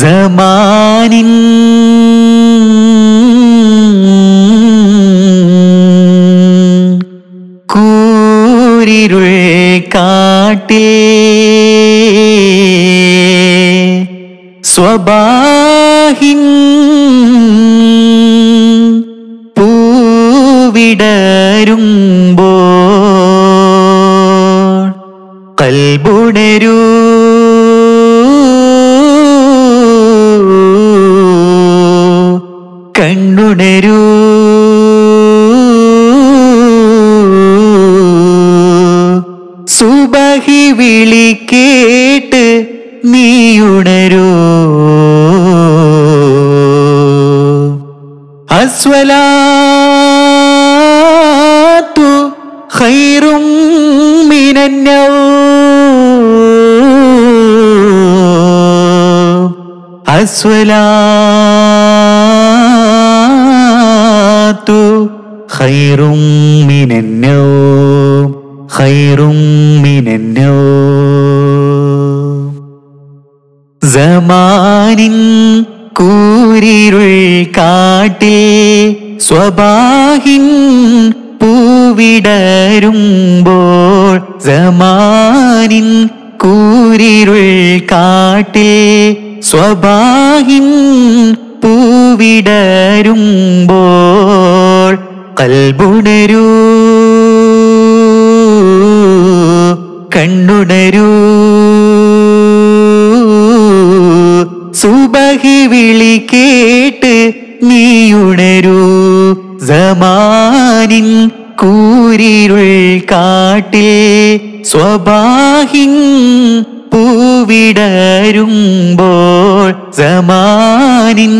ज़मानिन कूरिरुल काट्टिल स्वबाहिन പൂവിടരുമ്പോൾ കൽബുണരു കണ്ണുണരു സുബഹി വിളി കേട്ട് നീയുണരു അസ്വലാത്തു ഖൈറും മിനന്നൗം അസ്വലാത്തു ഖൈറും മിനന്നൗം ഖൈറും മിനന്നൗം സമാനിൻ കൂരിരുൾ കാട്ടിൽ സ്വബാഹിൻ പൂവിടരുമ്പോൾ സമാനിൻ കൂരിരുൾ കാട്ടിൽ സ്വബാഹിൻ പൂവിടരുമ്പോൾ കൽബുണരു കണ്ണുണരു സുബഹി വിളി കേട്ട് നീയുണരു സമാനിൻ കൂരിരുൾ കാട്ടിൽ സ്വബാഹിൻ പൂവിടരുമ്പോൾ സമാനിൻ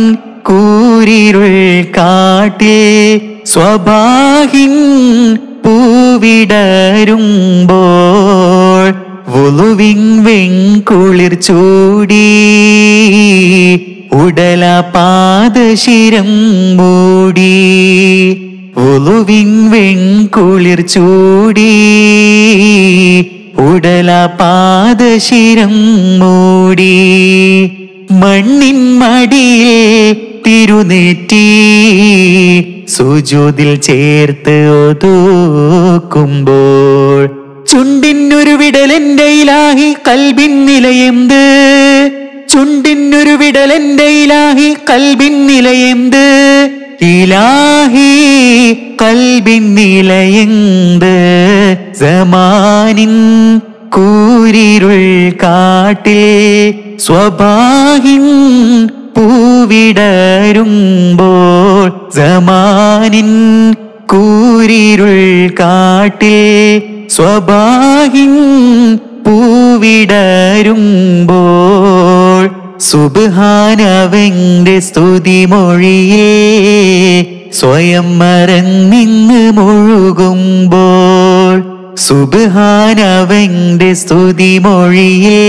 കൂരിരുൾ കാട്ടിൽ സ്വബാഹിൻ പൂവിടരുമ്പോൾ വുളുവിൻ വെൺകുളിർ ചൂടി ഉടല പാദശിരം മൂടി വുളുവിൻ വെൺകുളിർ ചൂടി ഉടല പാദശിരം മൂടി മണ്ണിൻ മടിയിൽ തിരുനെറ്റി സുജൂദിൽ ചേർത്ത് ഒതുക്കുമ്പോൾ ചുണ്ടിനൊരു വിടലെന്റെ ഇലാഹി കൽബിൻ നിലയെന്ത് ചുണ്ടിനൊരു വിടലെന്റെ ഇലാഹി കൽബിൻ നിലയെന്ത് ഇലാഹി കൽബിൻ നിലയെന്ത് സമാനിൻ കൂരിരുൾ കാട്ടിൽ സ്വബാഹിൻ പൂവിടരുമ്പോൾ സമാനിൻ കൂരിരുൾ കാട്ടിൽ സ്വബാഹിൻ പൂവിടരുമ്പോൾ സുബ്ഹാനവന്റെ സ്തുതിമൊഴിയെ സ്വയം മറന്നിന്ന് മുഴുകുമ്പോൾ സുബ്ഹാനവന്റെ സ്തുതിമൊഴിയെ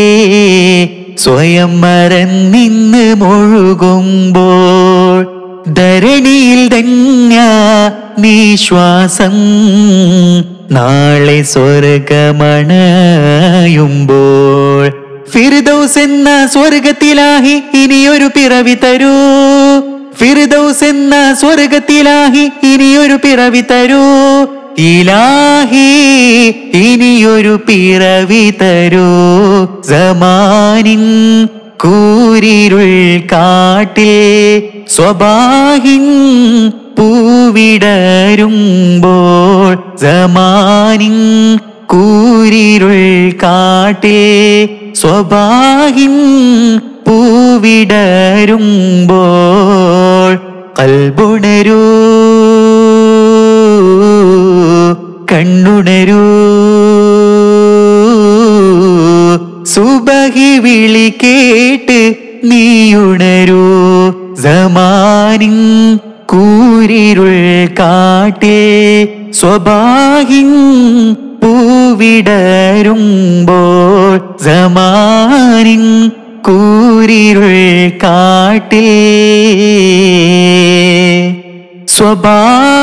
സ്വയം മറന്നിന്ന് മുഴുകുമ്പോൾ ധരണിയിൽ തന്നെ നീ ശ്വാസം നാളെ സ്വർഗമണയുമ്പോൾ ഫിർദൗസ് എന്ന സ്വർഗത്തിലാഹി ഇനിയൊരു പിറവി തരൂ ഫിർദൗസ് എന്ന സ്വർഗത്തിലാഹി ഇനിയൊരു പിറവി തരൂ ഇലാഹി ഇനിയൊരു പിറവി തരൂ സമാനിൻ കൂരിരുൾ കാട്ടിൽ സ്വബാഹിൻ പൂവിടരുമ്പോൾ സമാനിൻ കൂരിരുൾ കാട്ടിൽ സ്വബാഹിൻ പൂവിടരുമ്പോൾ കൽബുണരു കണ്ണുണരു സുബഹി വിളി കേട്ട് നീയുണരു സമാനിൻ കൂരിരുൾ കാട്ടിൽ സ്വബാഹിൻ പൂവിടരുമ്പോൾ സമാനിൻ കൂരിരുൾ കാട്ടിൽ സ്വബാഹിൻ